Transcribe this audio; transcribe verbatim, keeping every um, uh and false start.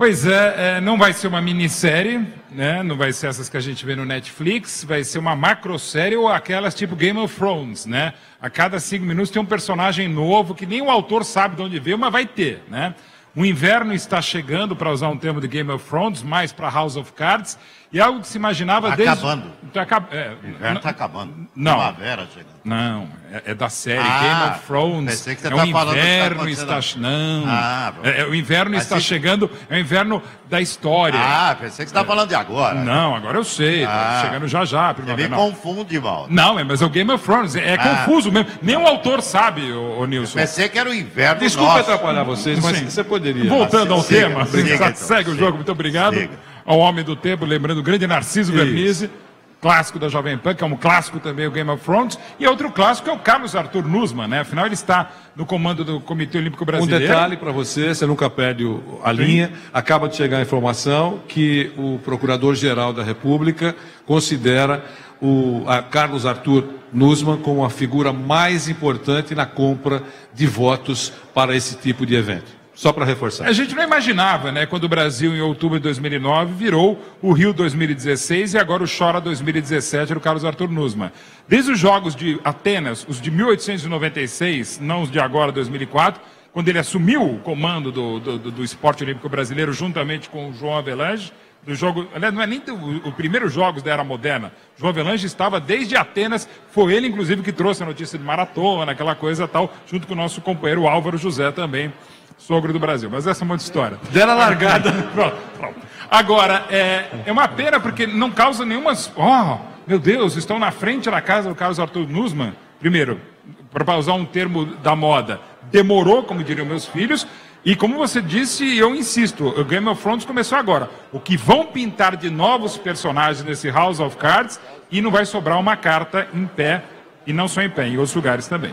Pois é, é, não vai ser uma minissérie, né? Não vai ser essas que a gente vê no Netflix, vai ser uma macrosérie ou aquelas tipo Game of Thrones, né? A cada cinco minutos tem um personagem novo que nem o autor sabe de onde veio, mas vai ter, né? O inverno está chegando, para usar um termo de Game of Thrones, mais para House of Cards, e algo que se imaginava tá desde... Acabando. Tá acabando. É, o inverno está acabando. Não. Primavera chegando. Não, é, é da série ah, Game of Thrones. Pensei que você é tá o falando inverno que está... está... Não. Ah, é, é, o inverno assim... está chegando, é o inverno da história. Ah, pensei que você está é. falando de agora. Não, agora eu sei. Ah. Tá chegando já já. Você me confunde, Val. Não, é, mas é o Game of Thrones. É ah. confuso mesmo. Nem o autor sabe, ô, ô Nilson. Eu pensei que era o inverno nosso. Desculpa atrapalhar vocês, mas Sim. você pode... Voltando ao siga, tema, siga, então, segue o siga, jogo, muito obrigado siga. Ao homem do tempo, lembrando o grande Narciso Vermise, clássico da Jovem Pan, que é um clássico também o Game of Thrones, e outro clássico é o Carlos Arthur Nuzman, né? Afinal ele está no comando do Comitê Olímpico Brasileiro. Um detalhe para você, você nunca perde a linha, Sim. acaba de chegar a informação que o Procurador-Geral da República considera o a Carlos Arthur Nuzman como a figura mais importante na compra de votos para esse tipo de evento. Só para reforçar. A gente não imaginava, né, quando o Brasil, em outubro de dois mil e nove, virou o Rio dois mil e dezesseis e agora o Chora dois mil e dezessete do Carlos Arthur Nuzman. Desde os Jogos de Atenas, os de mil oitocentos e noventa e seis, não os de agora, dois mil e quatro, quando ele assumiu o comando do, do, do esporte olímpico brasileiro, juntamente com o João Avelange, do jogo, aliás, não é nem os primeiros Jogos da Era Moderna. João Avelange estava desde Atenas, foi ele, inclusive, que trouxe a notícia de maratona, aquela coisa tal, junto com o nosso companheiro Álvaro José também. Sogro do Brasil, mas essa é uma outra história. Dela largada. Pronto, pronto. Agora, é, é uma pena porque não causa nenhuma... Oh, meu Deus, estão na frente da casa do Carlos Arthur Nuzman. Primeiro, para usar um termo da moda, demorou, como diriam meus filhos, e como você disse, eu insisto, o Game of Thrones começou agora. O que vão pintar de novos personagens nesse House of Cards e não vai sobrar uma carta em pé, e não só em pé, em outros lugares também.